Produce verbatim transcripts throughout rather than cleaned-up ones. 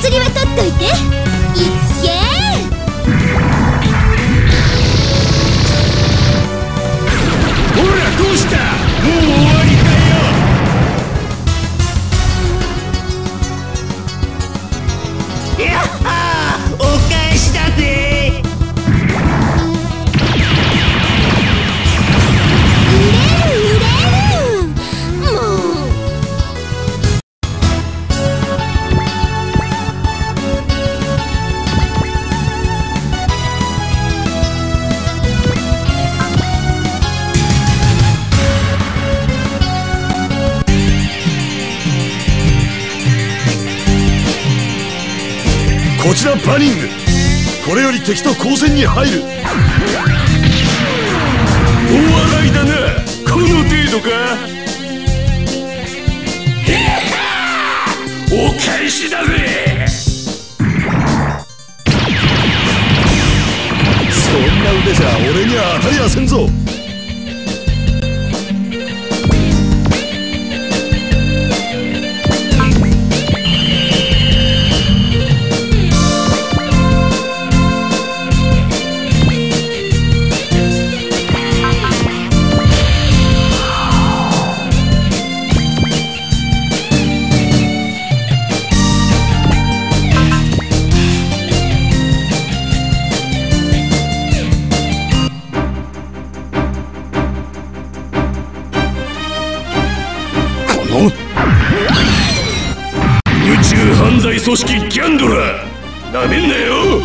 釣りは取っといて。いっけー。ほらどうした。もう終わりだよ。やっはー、お返しだぜ。見れる見れる。もうこちらバニング、これより敵と交戦に入る。大笑いだな、この程度か。へはー、お返しだぜ。そんな腕じゃ俺には当たりはせんぞ。組織ギャンドラー、なめんなよ。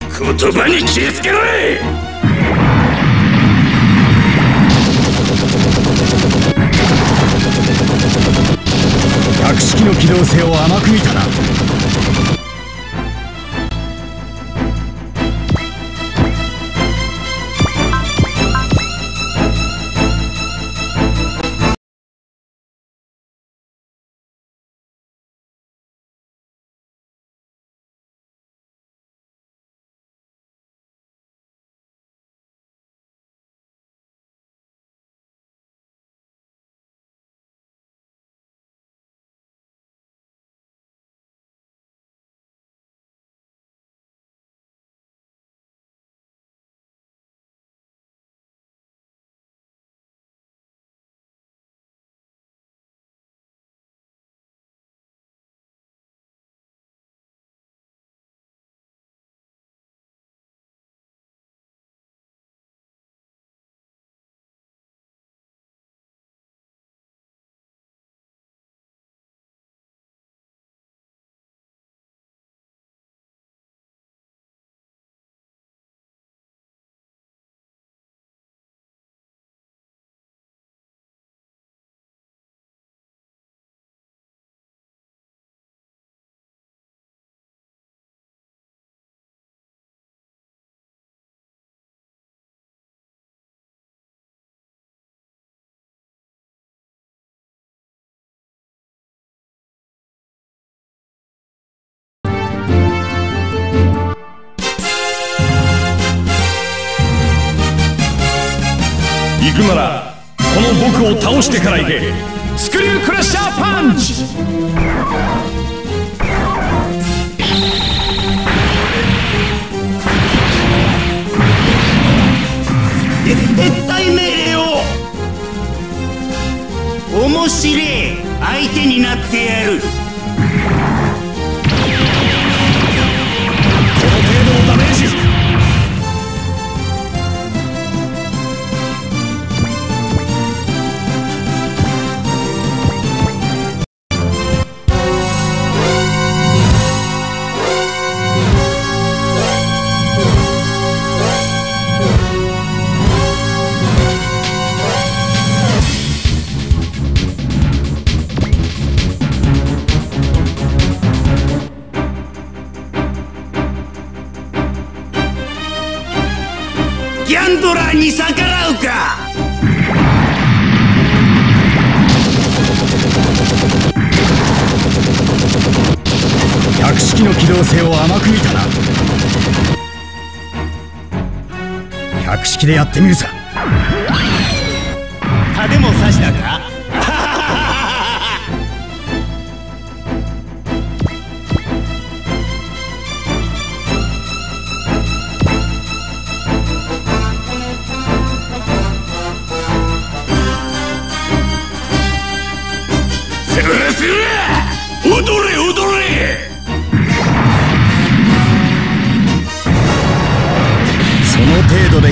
言葉に気をつけろい。格式の機動性を甘く見たな。行くならこの僕を倒してから行け。スクリュークラッシャーパンチ。で撤退命令を。面白え、相手になってやる。この程度のダメージ。ギャンドラーに逆らうか。百式の機動性を甘く見たな。百式でやってみるさ。歯でも刺したか。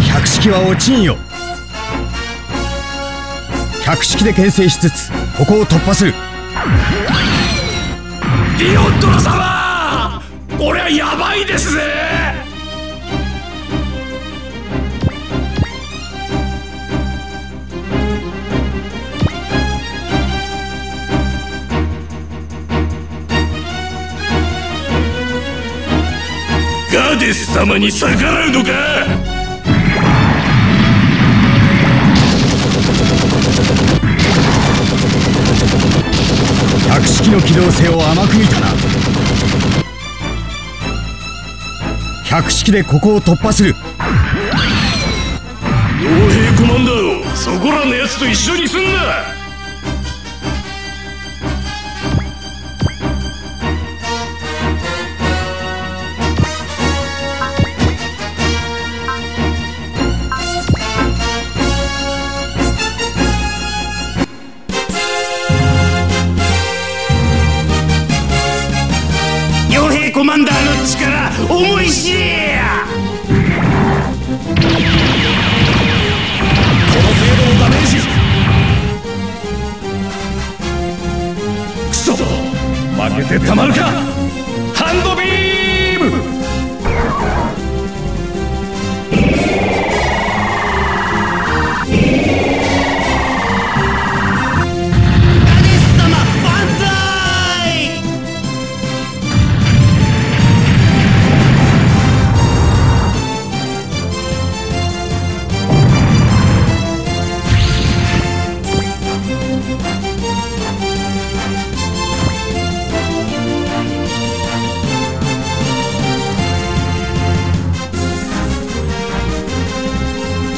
百式は落ちんよ。百式で牽制しつつここを突破する。ディオン殿様、これはやばいですぜ。ガデス様に逆らうのか。百式の機動性を甘く見たな。百式でここを突破する。傭兵コマンダーをそこらのやつと一緒にすんな。コマンダーの力思い知れや。この程度のダメージ。クソ、負けてたまるか。ハンドビーム。ガデス様万歳。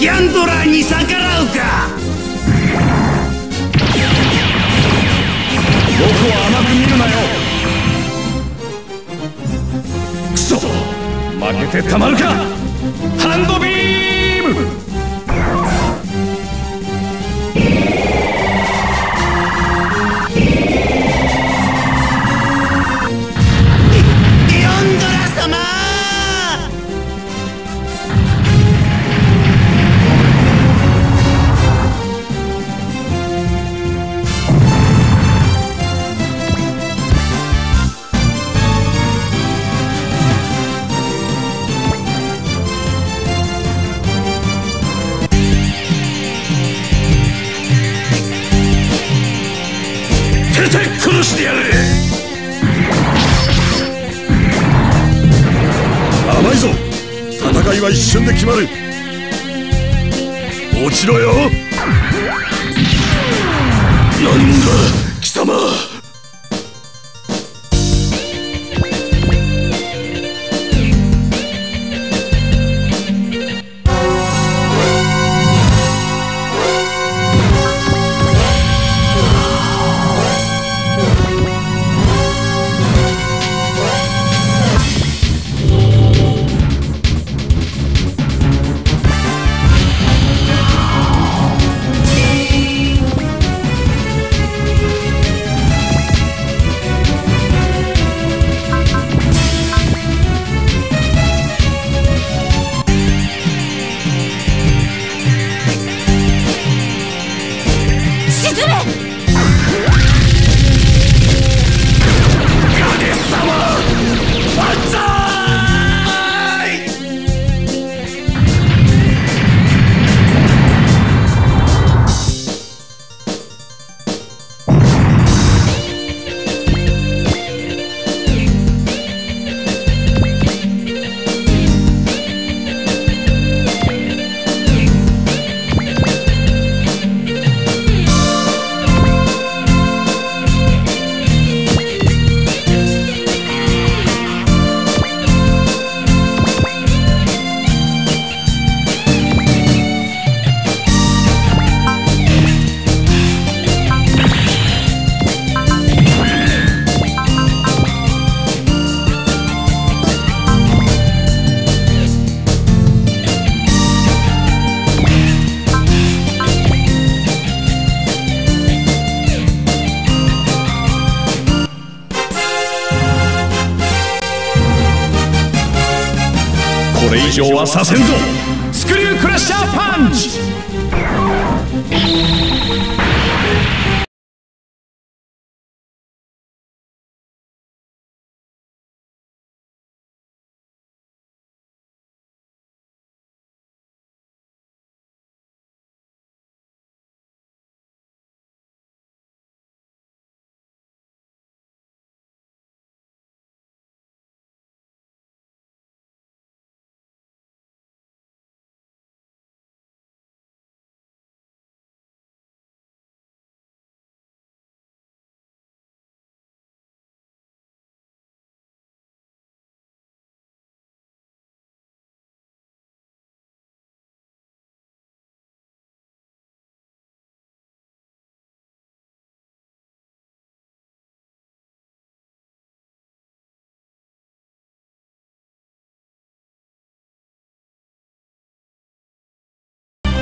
ギャンドラーに逆らうか。僕は甘く見るなよ。クソ、負けてたまるか。ハンドビーム。ギャンドラー様、絶対殺してやる。甘いぞ。戦いは一瞬で決まる。落ちろよ。何者だ貴様。これ以上はさせんぞ。スクリュークラッシュ。ンチ。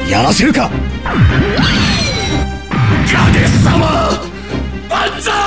やらせるか。カデス様万歳。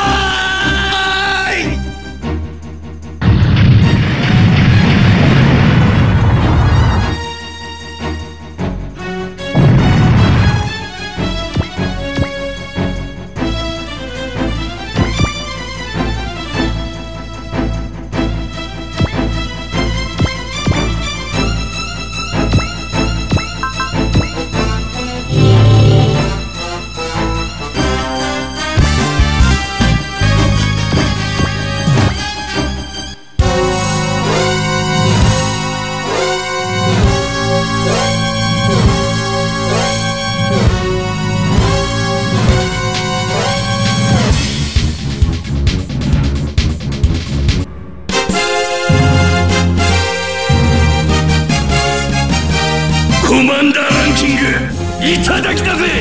いただきだぜ。リ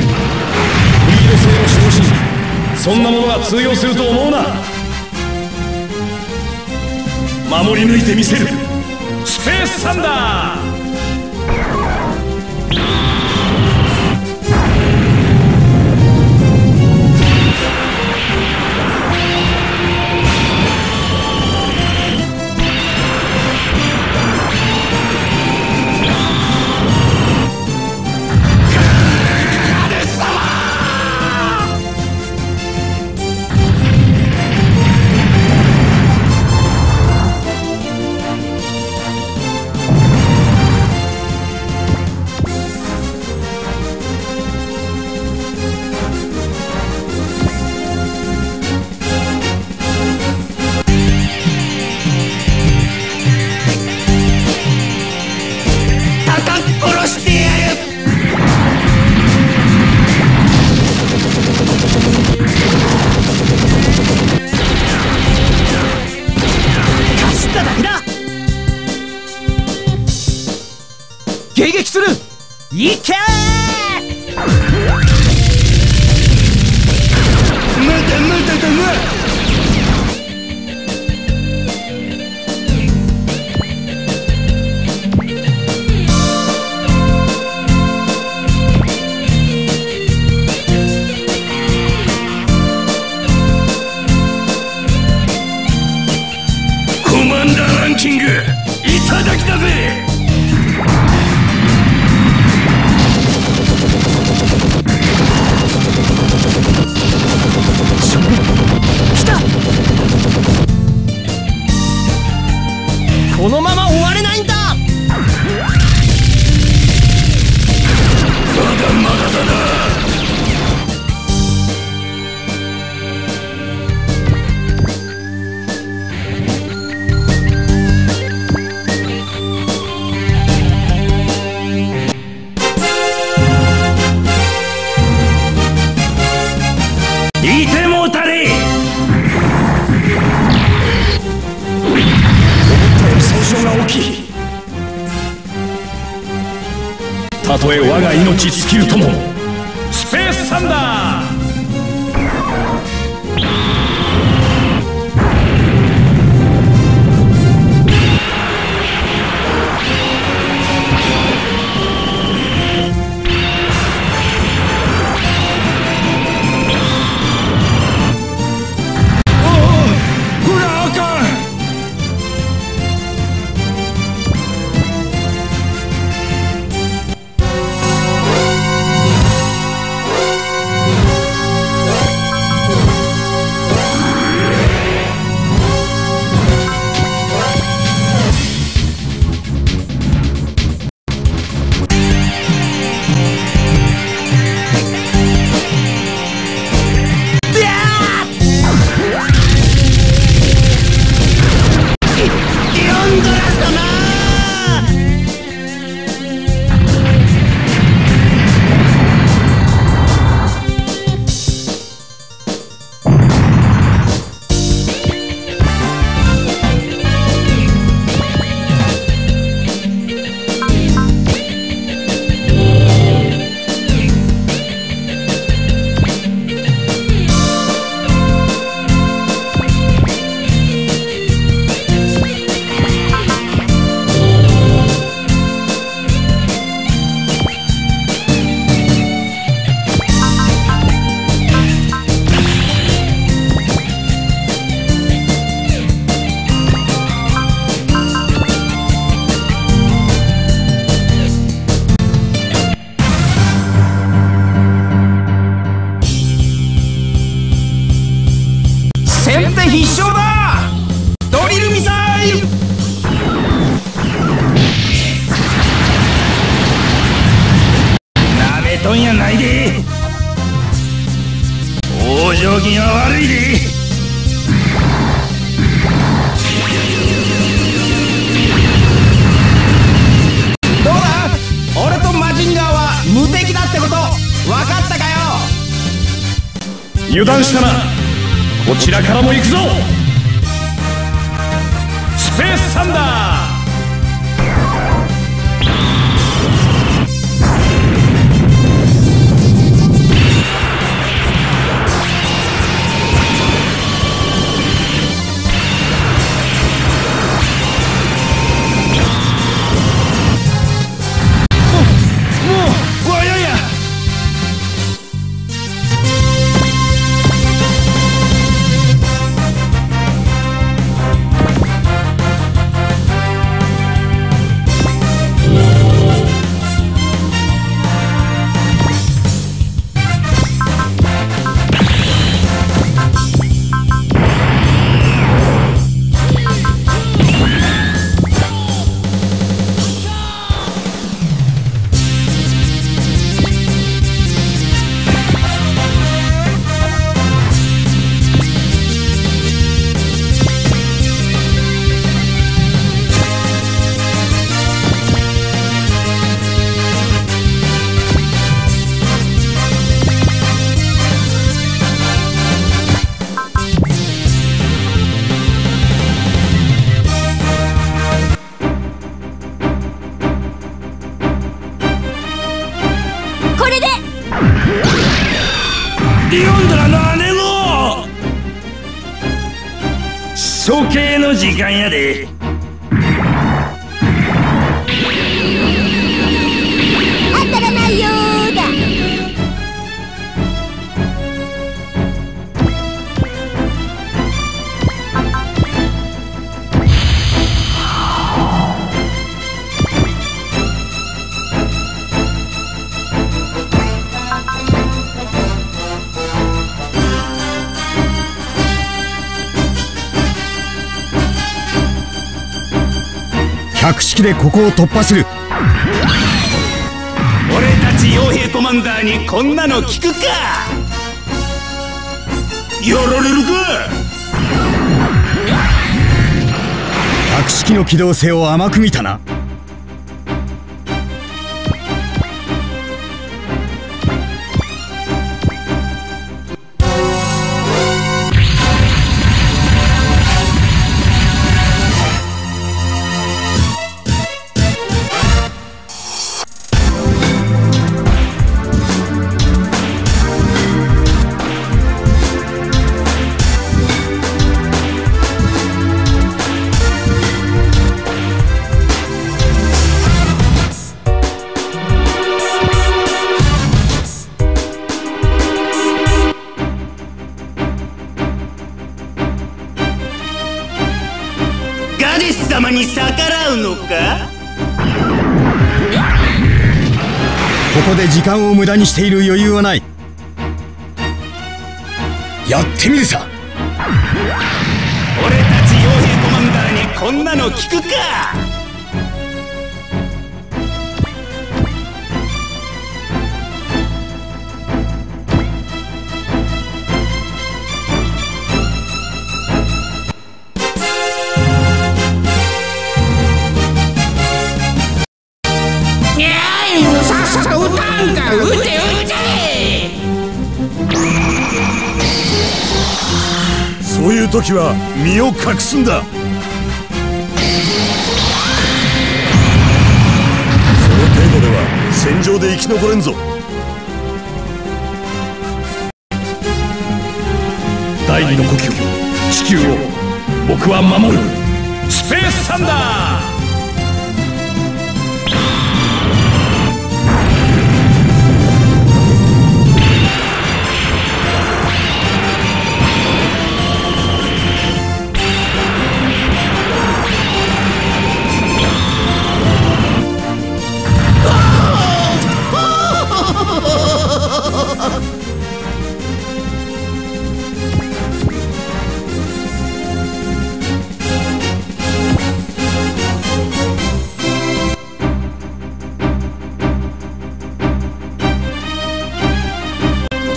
ード性の昇進、そんなものが通用すると思うな。守り抜いてみせる。スペースサンダー。迎撃する。いけー。無駄無駄だな。コマンダーランキングいただきだぜ。このまま終われないんだ。まだまだだな。いてもたれ。たとえ我が命尽きるとも。スペースサンダー。とんやないで。往生際は悪いで。どうだ、俺とマジンガーは無敵だってこと分かったかよ。油断したな。こちらからも行くぞ。スペースサンダー。リオンドラの姉も処刑の時間やで。当たらないよーだ。格式でここを突破する。俺たち傭兵コマンダーにこんなの聞くか。やられるか。格式の機動性を甘く見たな。ガネス様に逆らうのか。ここで時間を無駄にしている余裕はない。やってみるさ。俺たち傭兵コマンダーにこんなの聞くか。そういう時は身を隠すんだ。想定度では戦場で生き残れんぞ。第二の呼吸、地球を僕は守る。スペースサンダー。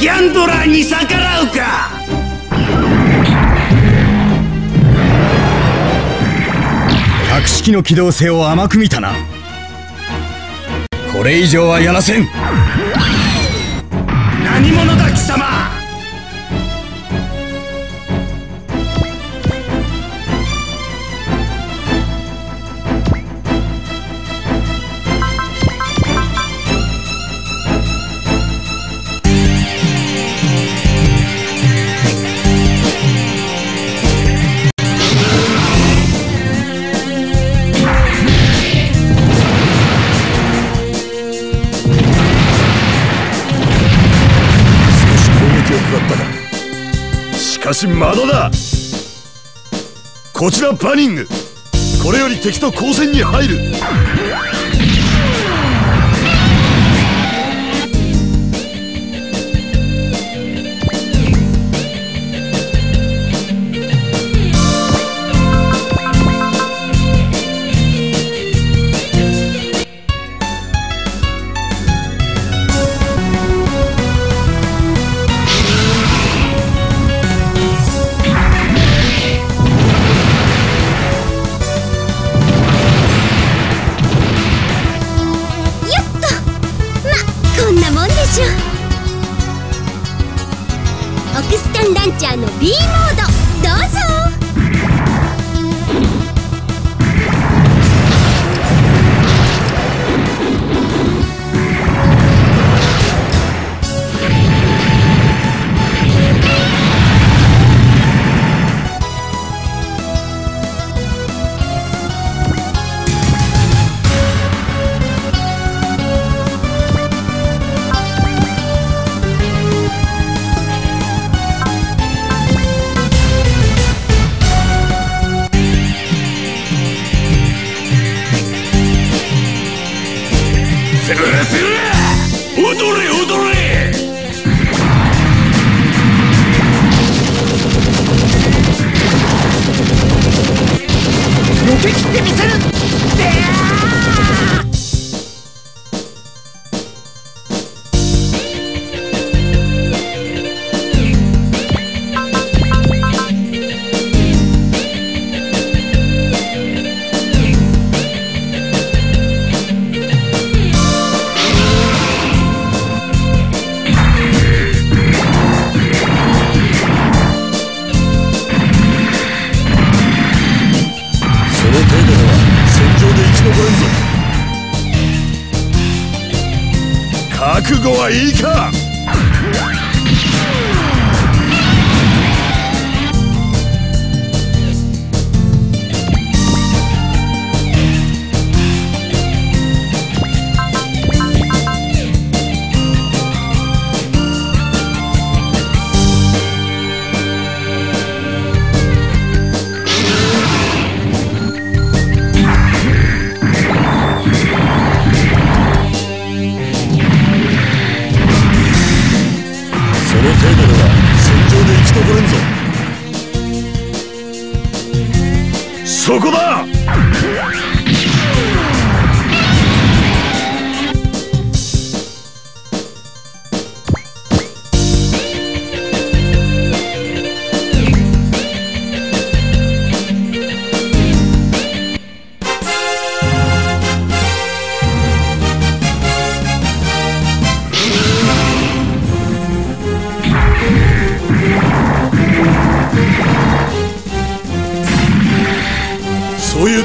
キャンドラーに逆らうか。百式の機動性を甘く見たな。これ以上はやらせん。何者だ貴様。まだだ。こちらバニング、これより敵と交戦に入る。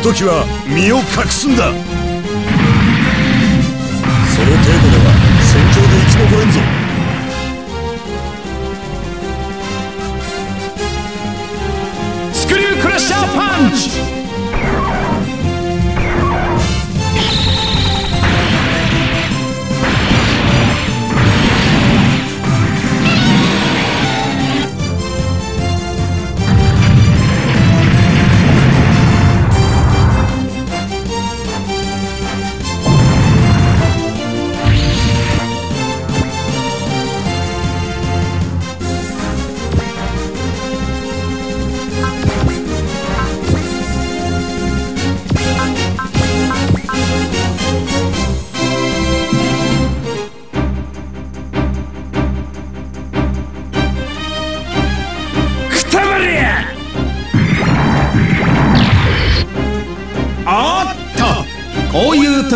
時は身を隠すんだ。その程度では戦場で生き残れんぞ。スクリュークラッシャーパンチ。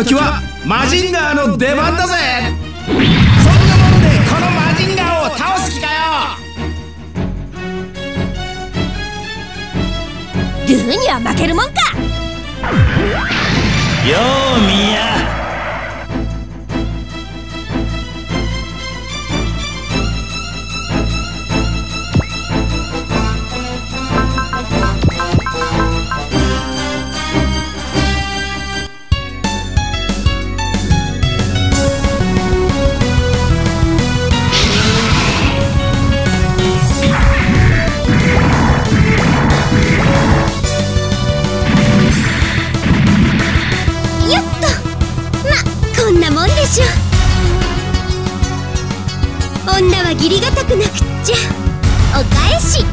時はマジンガーの出番だぜ。そんなものでこのマジンガーを倒す気かよ。ルーには負けるもんかよ。うみや女は義理がたくなくっちゃ。お返し。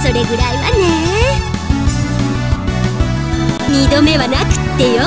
それぐらいはね。二度目はなくってよ。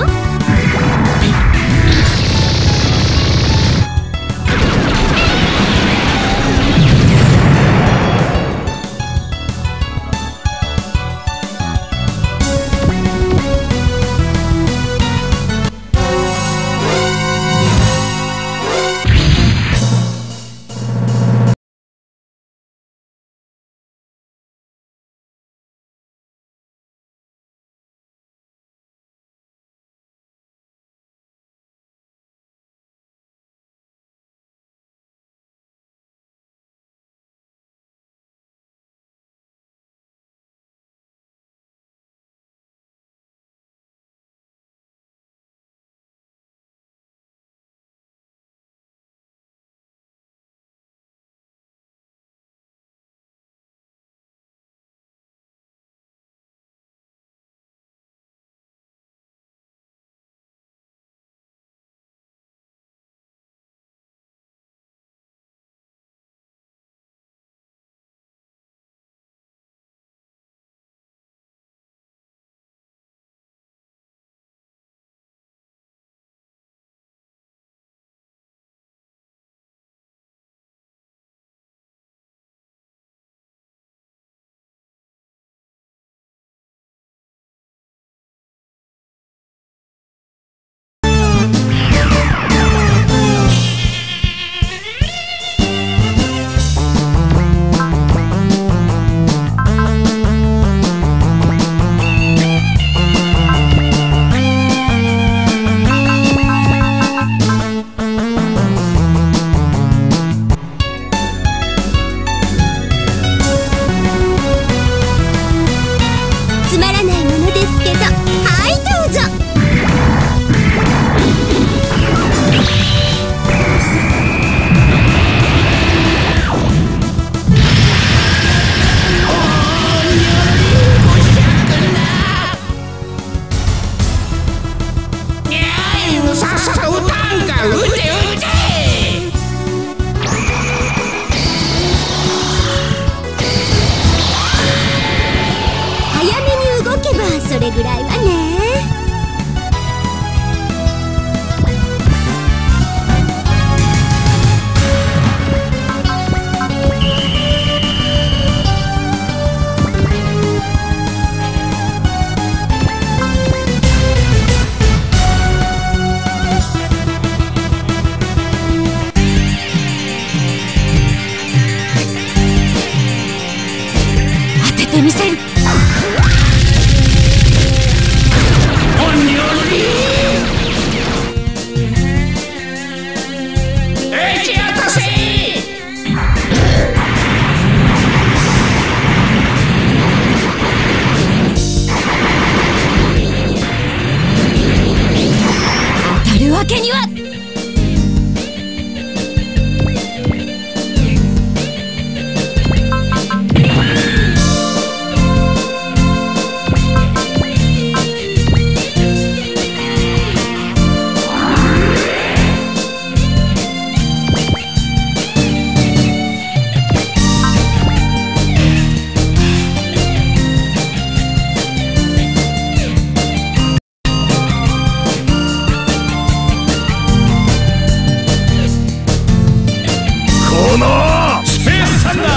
炎スペースサンダー。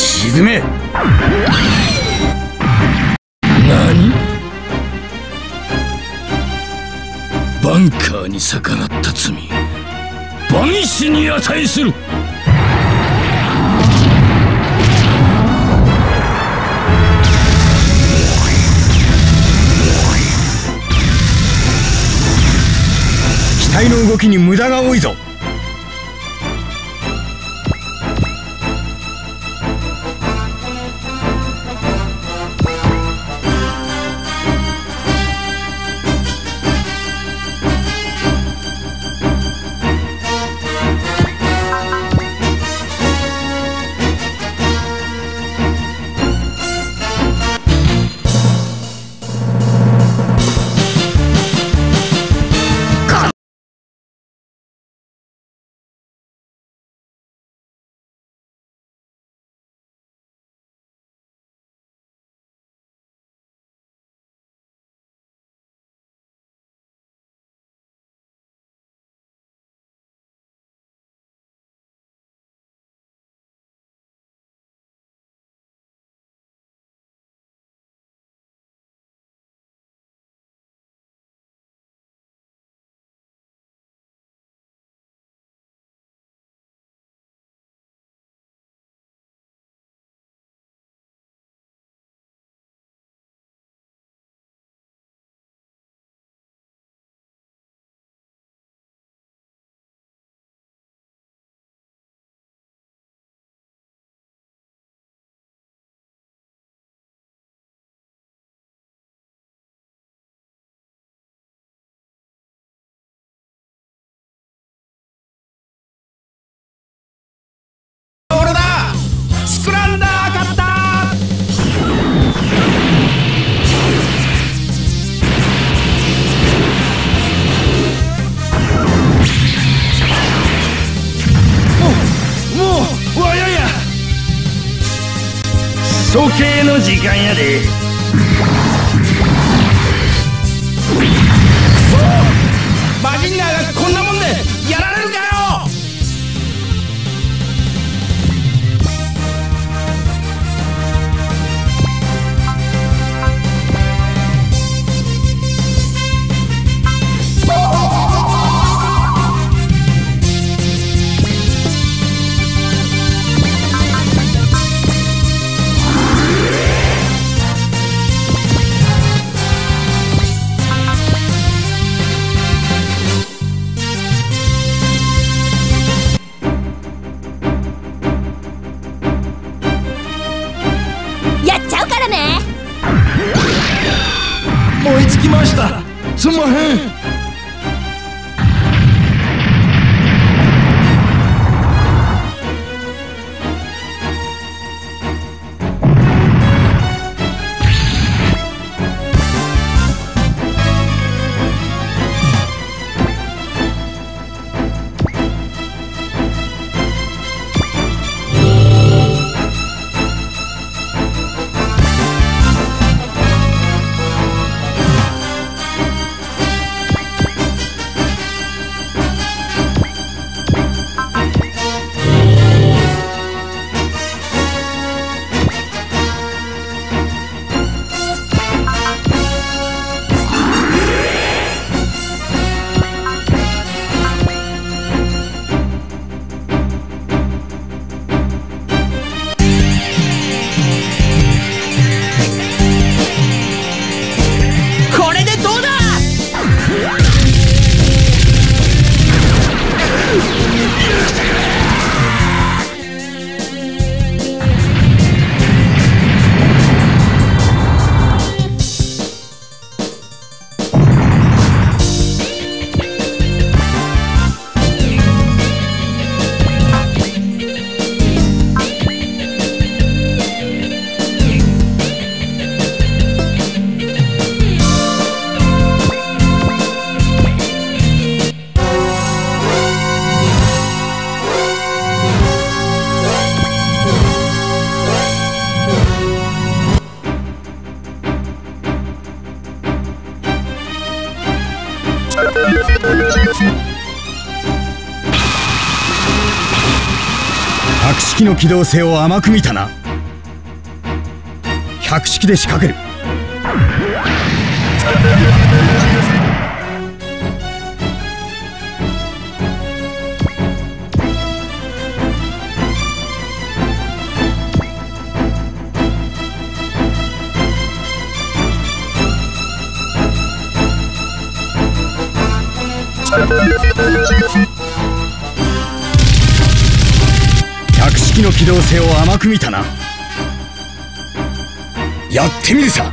沈め。何？バンカーに逆らった罪、万死に値する。機体の動きに無駄が多いぞ。時計の時間やで。そう、マジンガーがこんなもんでやられるかよ。来ました。すんまへん。式の機動性を甘く見たな。百式で仕掛ける。百式の機動性を甘く見たな。やってみるさ。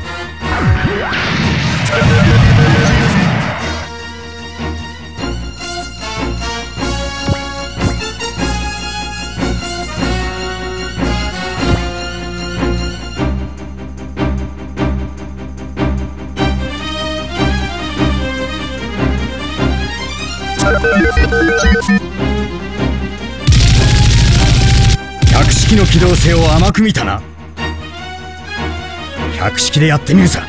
百式の機動性を甘く見たな。百式でやってみるさ。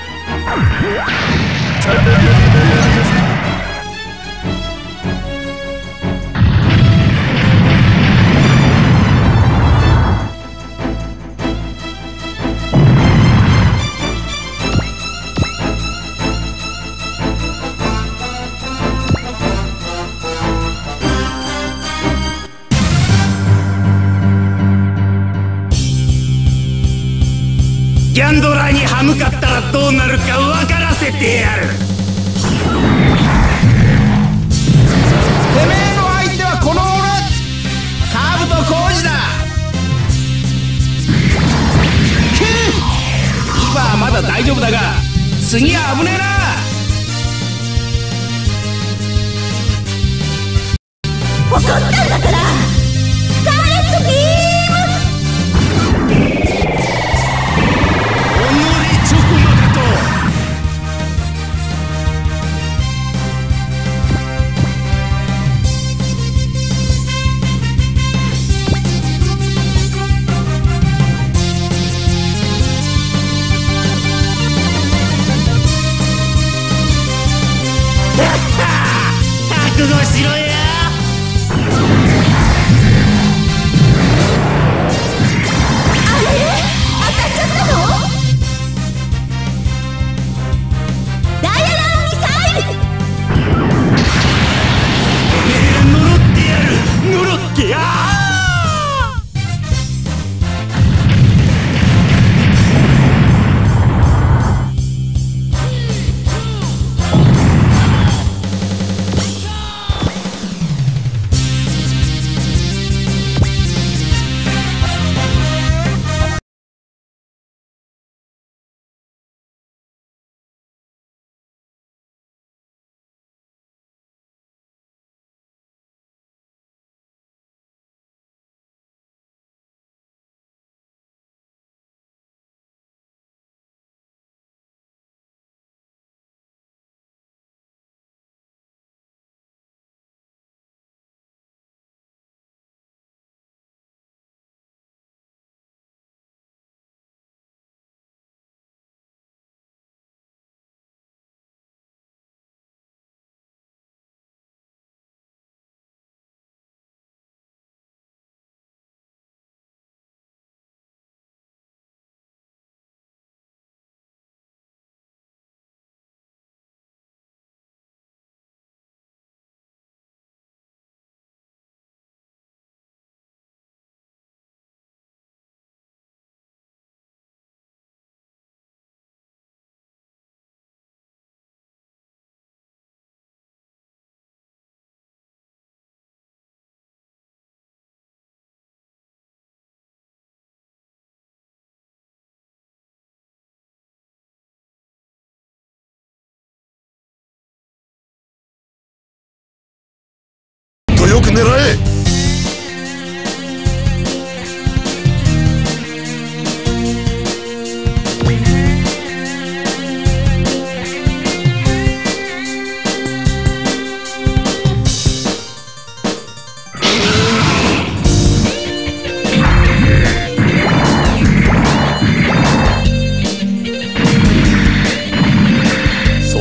ギャンドラに歯向かったらどうなるか分からせてやる。てめえの相手はこの俺、カブト浩二だ。くぅ、今はまだ大丈夫だが次は危ねえな。分かったんだから。覚悟しろや。あれ、当たっちゃったの？ダイヤのミサイル。おめえら呪ってやる。呪ってやー。よく狙え。そ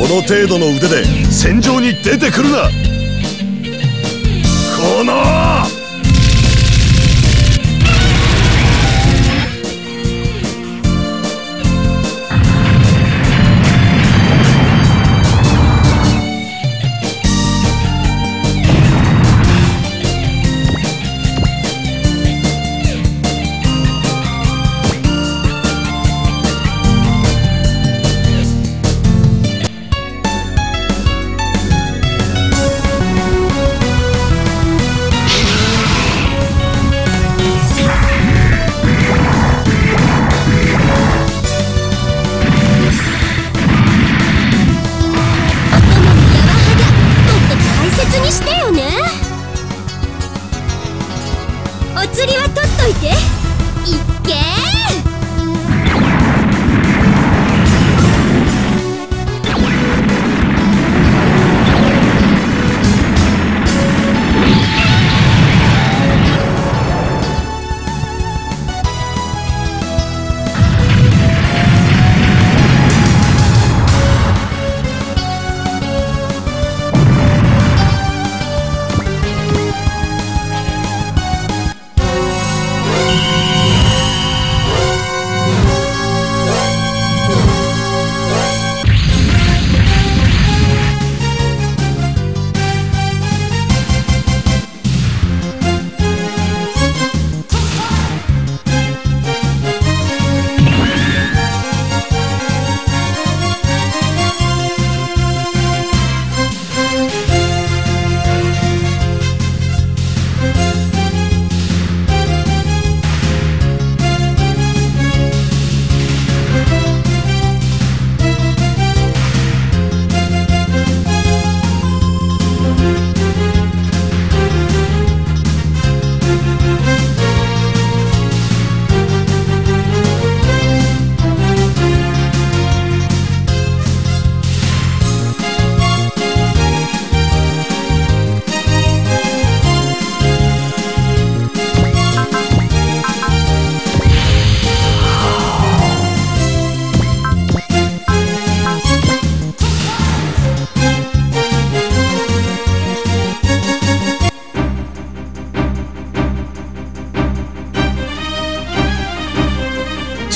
の程度の腕で戦場に出てくるな。この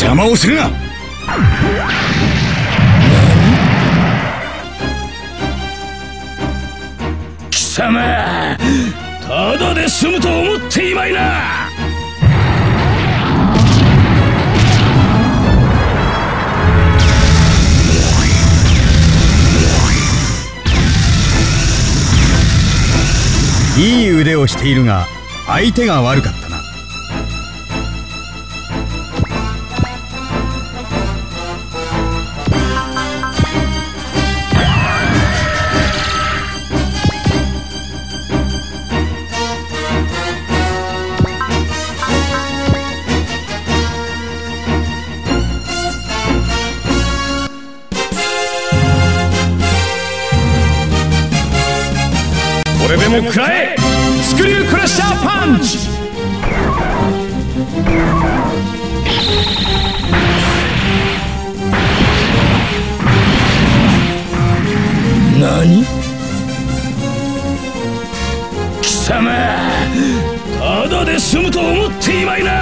邪魔をするな。貴様、ただで済むと思っていまいな。いい腕をしているが相手が悪かったな。これでも食らえ、スクリュークラッシャーパンチ。何？貴様、ただで済むと思っていまいな。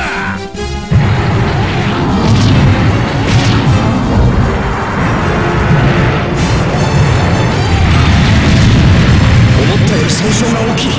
損傷が大きい。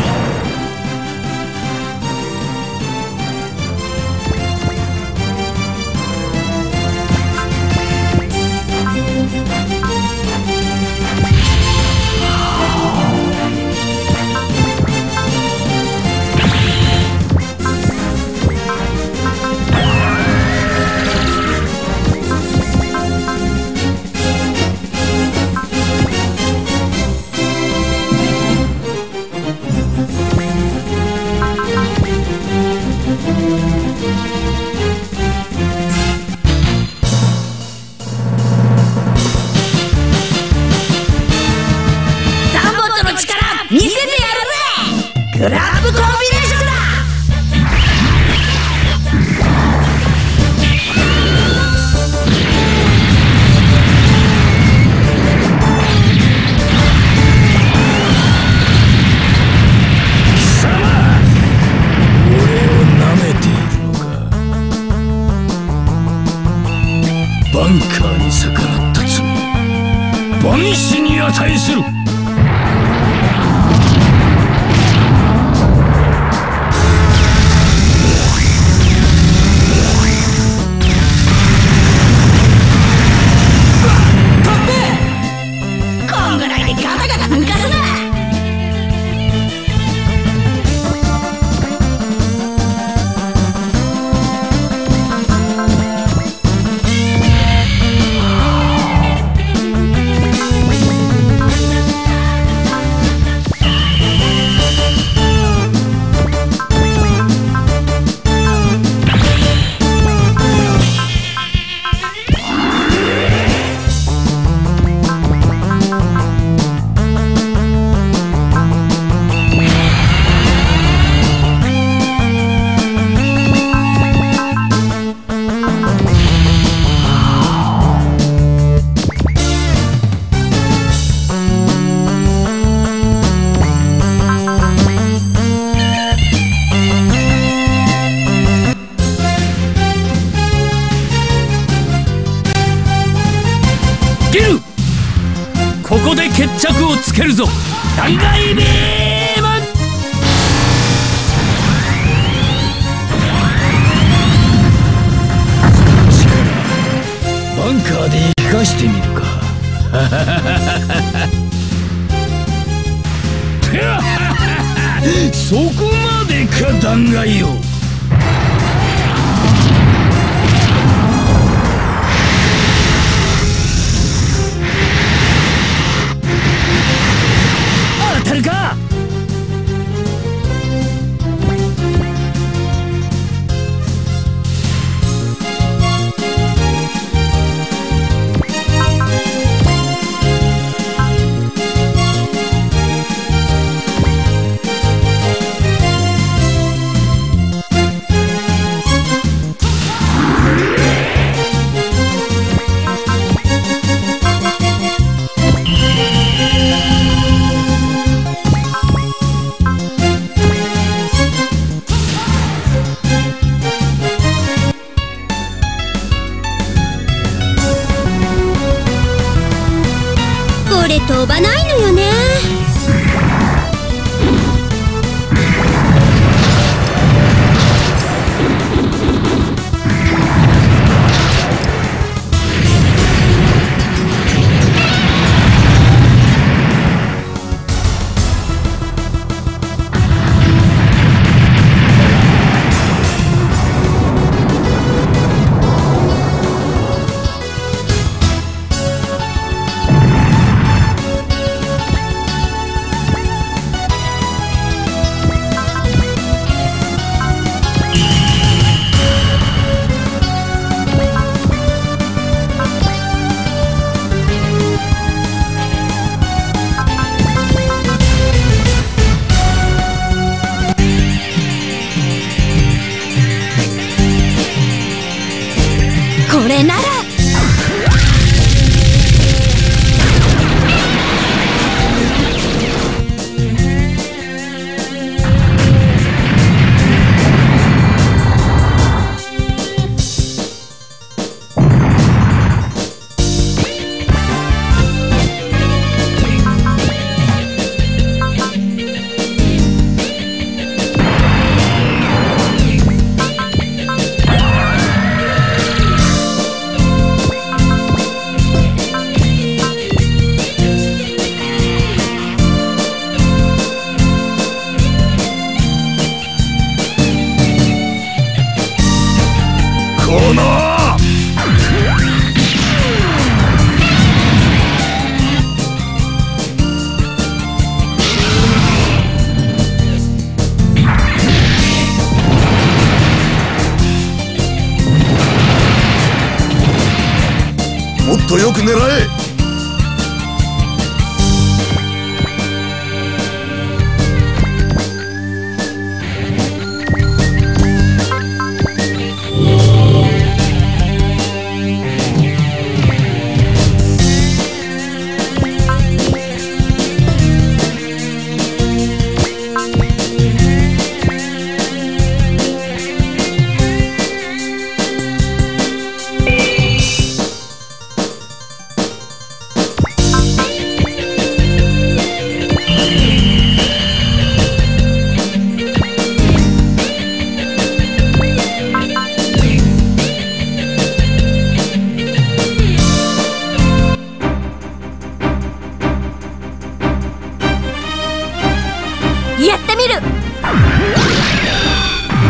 蹴るぞ断崖ビーム。バンカーで生かしてみるか。そこまでか断崖よ。飛ばないのよね。これならもっとよく狙え。やってみる。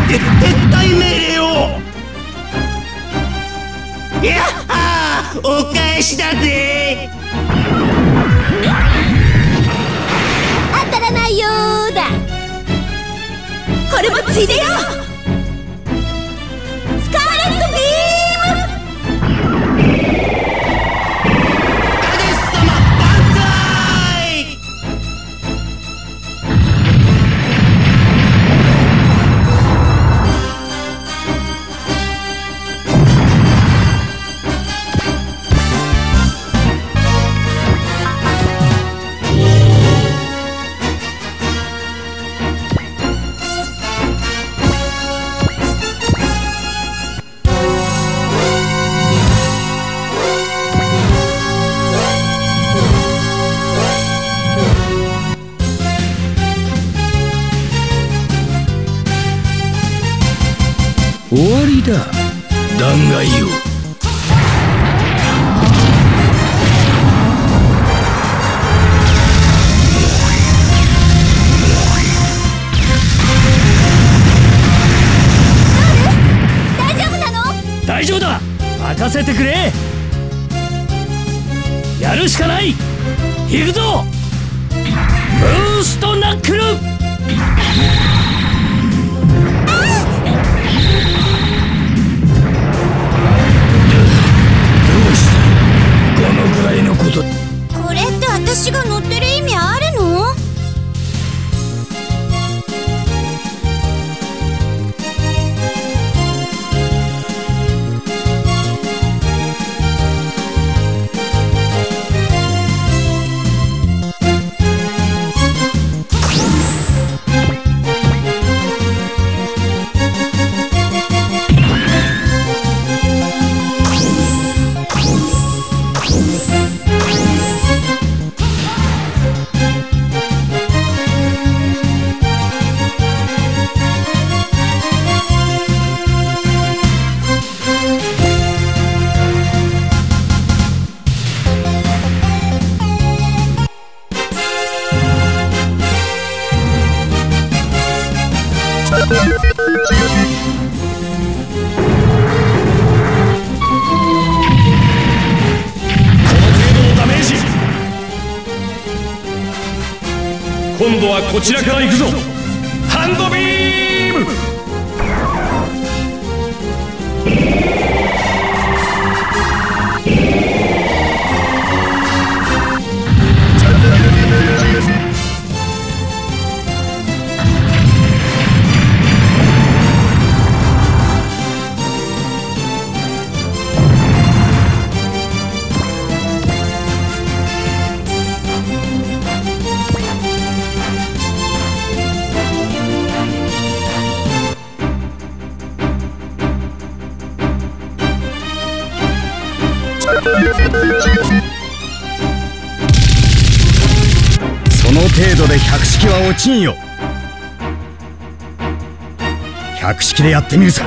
で撤退命令を。やっはー、お返しだぜ。当たらないようだ。これもついでよ。スカーレットビーム。終わりだ、弾劾よ。大丈夫なの？大丈夫だ、任せてくれ。やるしかない。行くぞ、ブーストナックル。私が乗ってる意味あるの？こちらから行くぞ。ハンドビーム。その程度で百式は落ちんよ。百式でやってみるさ。